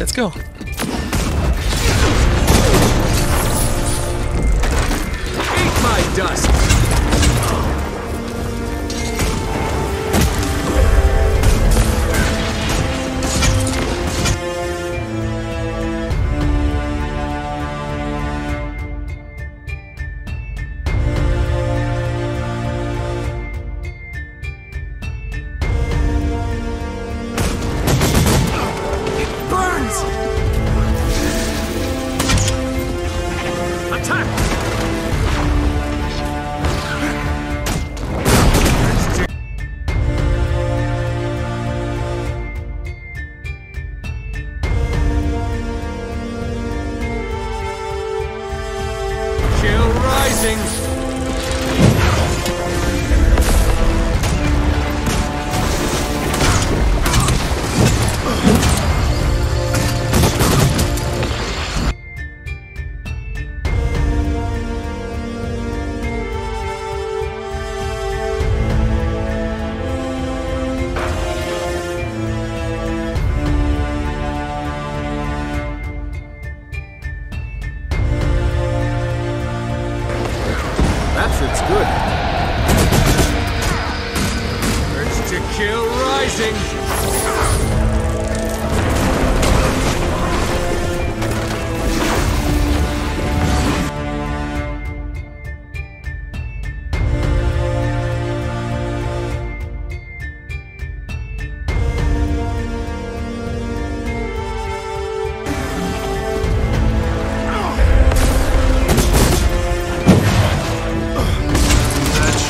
let's go. Eat my dust.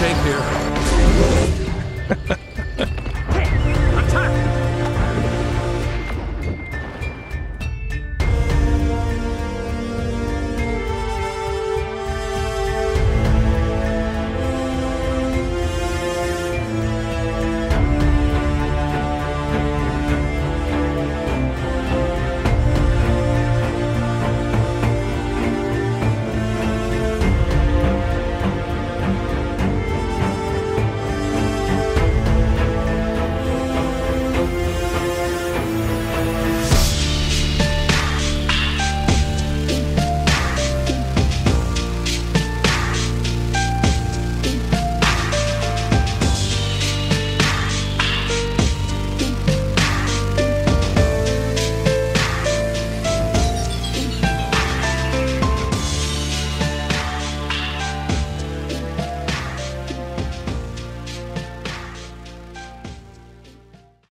Shake here.